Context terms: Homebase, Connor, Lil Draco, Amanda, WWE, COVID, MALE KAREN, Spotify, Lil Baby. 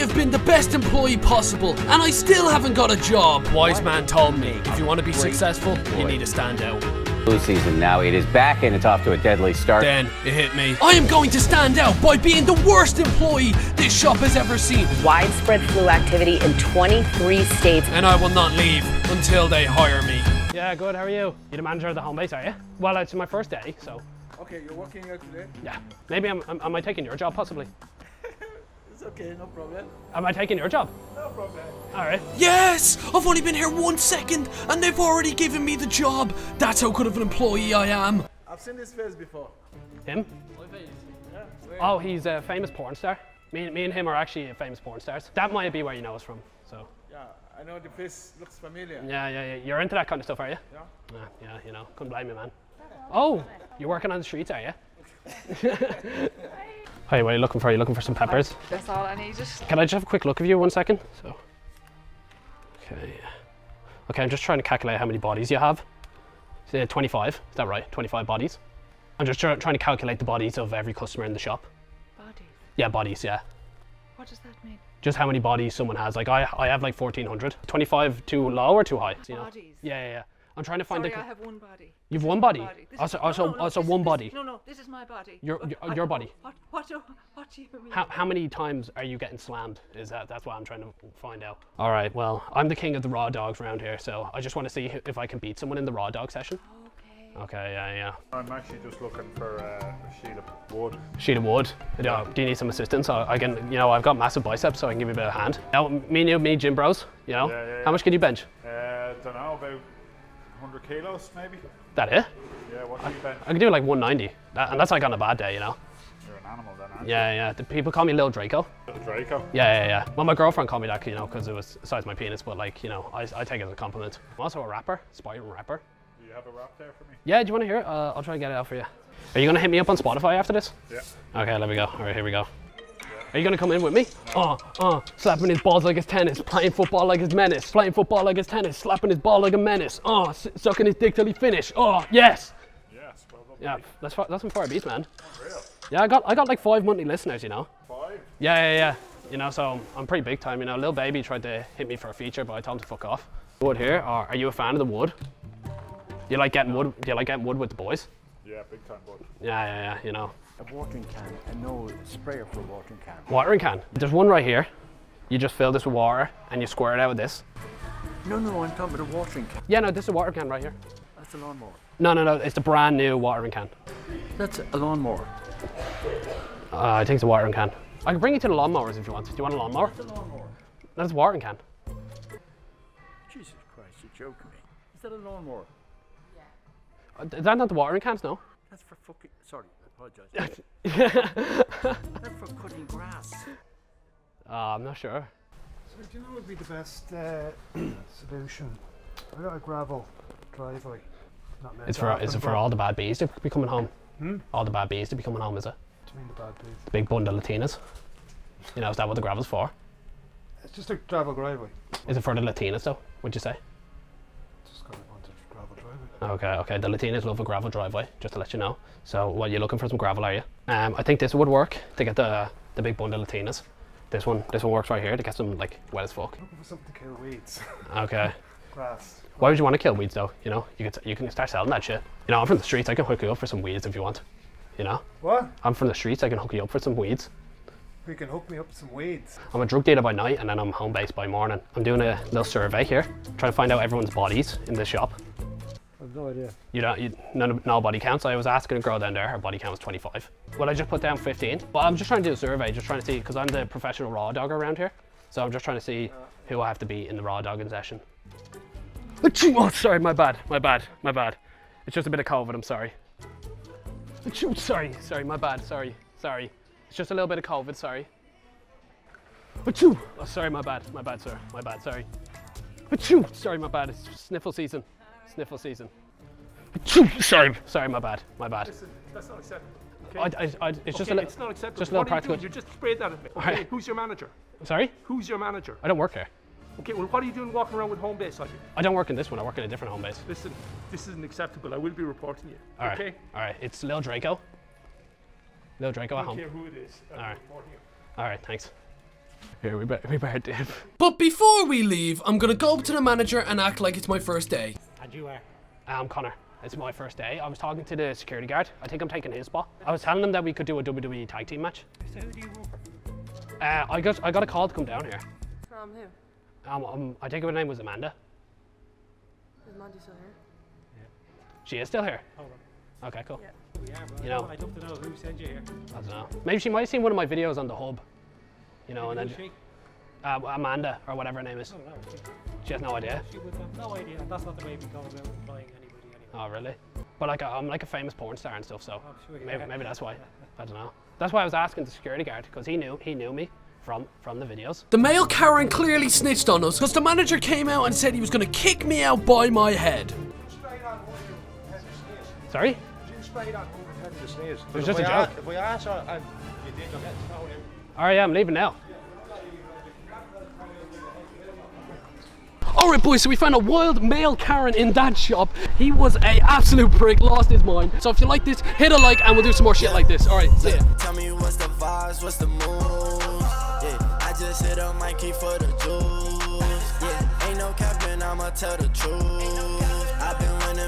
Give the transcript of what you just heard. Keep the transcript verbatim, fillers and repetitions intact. have been the best employee possible, and I still haven't got a job. Wise man told me, if you want to be successful, you need to stand out. Blue season now, it is back and it's off to a deadly start. Then it hit me. I am going to stand out by being the worst employee this shop has ever seen. Widespread flu activity in twenty-three states. And I will not leave until they hire me. Yeah, good, how are you? You're the manager of the Homebase, are you? Well, it's my first day, so. Okay, you're working out today? Yeah. Maybe I'm, I'm, am I taking your job, possibly? It's okay, no problem. Am I taking your job? No problem. Alright. Yes! I've only been here one second and they've already given me the job. That's how good of an employee I am. I've seen this face before. Him? Yeah, oh, he's a famous porn star. Me, me and him are actually famous porn stars. That might be where you know us from, so. Yeah, I know the face looks familiar. Yeah, yeah, yeah. You're into that kind of stuff, are you? Yeah. Yeah, yeah, you know. Couldn't blame me, man. Oh, you're working on the streets, are you? Hey, what are you looking for? Are you looking for some peppers? That's all I need. Just... Can I just have a quick look of you one second? So, okay. Okay, I'm just trying to calculate how many bodies you have. So, twenty-five, is that right? twenty-five bodies. I'm just trying to calculate the bodies of every customer in the shop. Bodies? Yeah, bodies, yeah. What does that mean? Just how many bodies someone has. Like, I, I have like fourteen hundred. twenty-five too low or too high? Bodies? You know? Yeah, yeah, yeah. I'm trying to find. Sorry, the... I have one body. You've one body. body. Also, also, no, no, also this, one body. This, no, no, this is my body. Your, your, your body. What, what, what do you mean? How, how many times are you getting slammed? Is that? That's what I'm trying to find out. All right. Well, I'm the king of the raw dogs around here, so I just want to see if I can beat someone in the raw dog session. Okay. Okay. Yeah, yeah. I'm actually just looking for uh, a sheet of wood. Sheet of wood. Yeah. Do you need some assistance? I, I can. You know, I've got massive biceps, so I can give you a bit of a hand. Now, me and you, me gym bros. You know. Yeah, yeah, yeah. How much can you bench? Uh, don't know about. one hundred kilos, maybe. That it? Yeah, what do you bench? I can do like one ninety, that, and that's like on a bad day, you know. You're an animal then, aren't yeah, you? Yeah, yeah. The people call me Lil Draco. Lil Draco? Yeah, yeah, yeah. Well, my girlfriend called me that, you know, because it was the size of my penis, but like, you know, I, I take it as a compliment. I'm also a rapper, aspiring rapper. Do you have a rap there for me? Yeah, do you want to hear it? Uh, I'll try and get it out for you. Are you going to hit me up on Spotify after this? Yeah. Okay, there we go. All right, here we go. Are you gonna come in with me? Uh, uh, slapping his balls like his tennis, playing football like his menace, playing football like his tennis, slapping his ball like a menace, uh, sucking his dick till he finish, oh, yes! Yes, well done. Yeah, that's, that's some fire beats, man. Unreal. Yeah, I got, I got like five monthly listeners, you know. Five? Yeah, yeah, yeah. You know, so I'm pretty big time, you know. Lil Baby tried to hit me for a feature, but I told him to fuck off. Wood here, or are you a fan of the wood? You like getting wood, do you like getting wood with the boys? Yeah, big time wood. Yeah, yeah, yeah, you know. A watering can, and no sprayer for a watering can. Watering can. There's one right here. You just fill this with water and you square it out with this. No, no, I'm talking about a watering can. Yeah, no, this is a watering can right here. That's a lawnmower. No, no, no, it's the brand new watering can. That's a lawnmower. Uh, I think it's a watering can. I can bring you to the lawnmowers if you want. Do you want a lawnmower? That's a lawnmower. That's a watering can. Jesus Christ, you're joking me. Is that a lawnmower? Yeah. Uh, is that not the watering cans, no? That's for fucking, sorry. Apologise. That's for cutting grass. Uh, I'm not sure. So do you know what would be the best uh, solution? I got a gravel driveway. Not it's for is it for all the bad bees to be coming home? Hmm? All the bad bees to be coming home, is it? What do you mean the bad bees? The big bundle of Latinas. You know, is that what the gravel's for? It's just a gravel driveway. Is it for the Latinas though? Would you say? Just got Okay, okay, the Latinas love a gravel driveway, just to let you know. So, well, you're looking for some gravel, are you? Um, I think this would work to get the the big bundle of Latinas. This one, this one works right here to get them, like, wet as fuck. Looking for something to kill weeds. Okay. Grass. Why would you want to kill weeds, though? You know, you can, you can start selling that shit. You know, I'm from the streets, I can hook you up for some weeds if you want. You know? What? I'm from the streets, I can hook you up for some weeds. You can hook me up some weeds. I'm a drug dealer by night, and then I'm home-based by morning. I'm doing a little survey here, trying to find out everyone's bodies in this shop. I've no idea. You don't, you, no, no body counts. I was asking a girl down there, her body count was twenty-five. Well, I just put down fifteen. But I'm just trying to do a survey, just trying to see, because I'm the professional raw dog around here. So I'm just trying to see who I have to beat in the raw dogging session. Oh, sorry, my bad, my bad, my bad. It's just a bit of COVID, I'm sorry. Sorry, sorry, my bad, sorry, sorry. It's just a little bit of COVID, sorry. Oh, sorry, my bad, my bad, sir, my bad, sorry. Sorry, my bad, it's sniffle season. Sniffle season. Sorry, sorry, my bad, my bad. Listen, that's not acceptable. Okay? I, I, I, it's just okay, a it's not acceptable. Just a little what practical. Are you, doing? You just sprayed that at me. Okay, right. Who's your manager? Sorry? Who's your manager? I don't work here. Okay, well, what are you doing walking around with Homebase on you? I don't work in this one. I work in a different Homebase. Listen, this isn't acceptable. I will be reporting you. All right. Okay. All right. It's Lil Draco. Lil Draco at home. I don't care who it is. All right. All right. Thanks. Yeah, we better, we better dip. But before we leave, I'm gonna go up to the manager and act like it's my first day. And you are? I'm Connor. It's my first day. I was talking to the security guard. I think I'm taking his spot. I was telling him that we could do a W W E tag team match. So who do you want? Uh, I got I got a call to come down here. From who? Um, um I think her name was Amanda. Is Amanda still here? Yeah. She is still here. Hold on. Okay, cool. Yeah. We are, bro. You know, I'd love to know who sent you here. I don't know. Maybe she might have seen one of my videos on the hub. You know, Maybe and then she? Uh, Amanda or whatever her name is. I don't know. She has no idea. She would have no idea. That's not the way we go about employing anybody. Oh really? But like I'm like a famous porn star and stuff, so oh, sure, yeah. maybe, maybe that's why. I don't know. That's why I was asking the security guard because he knew he knew me from from the videos. The male Karen clearly snitched on us because the manager came out and said he was going to kick me out by my head. Sorry? It was just a joke. If we ask, I, you did your head. All right, yeah, I'm leaving now. Alright boys, so we found a wild male Karen in that shop. He was a absolute prick, lost his mind. So if you like this, hit a like and we'll do some more shit like this. Alright, see ya. Tell me what's the vibes, what's the moves? Yeah, I just hit a Mikey for the juice. Yeah, ain't no captain, I'ma tell the truth. I've been winning.